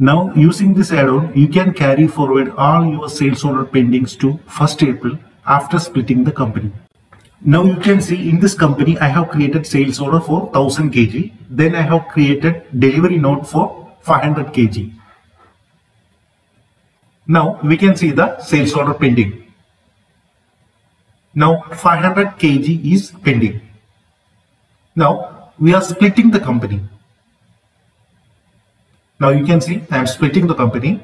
Now using this add-on, you can carry forward all your sales order pendings to 1st April after splitting the company. Now you can see in this company I have created sales order for 1000 kg. Then I have created delivery note for 500 kg. Now we can see the sales order pending. Now 500 kg is pending. Now we are splitting the company. Now you can see I am splitting the company.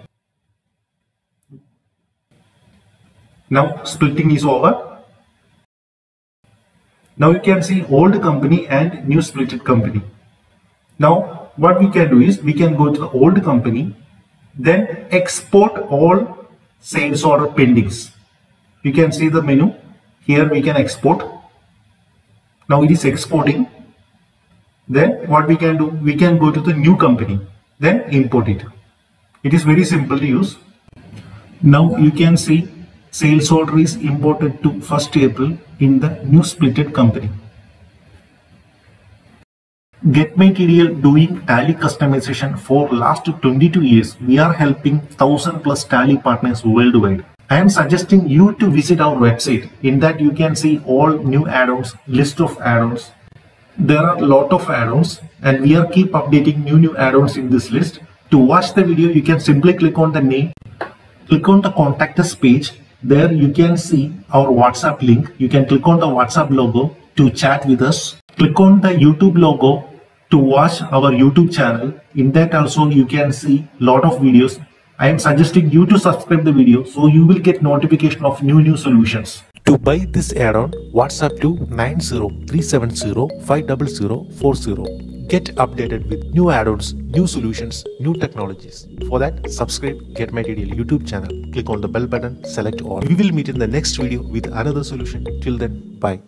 Now splitting is over. Now you can see old company and new splitted company. Now what we can do is we can go to the old company, then export all sales order pendings. You can see the menu. Here we can export. Now it is exporting. Then what we can do, we can go to the new company. Then import it. It is very simple to use. Now you can see sales order is imported to 1st April in the new splitted company. GetMyTDL doing Tally customization for last 22 years. We are helping 1000+ Tally partners worldwide. I am suggesting you to visit our website. In that you can see all new add-ons, list of add-ons. There are a lot of add-ons and we are keep updating new add-ons in this list. To watch the video, you can simply click on the name, click on the contact us page. There you can see our WhatsApp link. You can click on the WhatsApp logo to chat with us. Click on the YouTube logo to watch our YouTube channel. In that also you can see lot of videos. I am suggesting you to subscribe the video so you will get notification of new solutions. To buy this add-on, WhatsApp to 903705040. Get updated with new add-ons, new solutions, new technologies. For that, subscribe GetMyTDL YouTube channel. Click on the bell button, select all. We will meet in the next video with another solution. Till then, bye.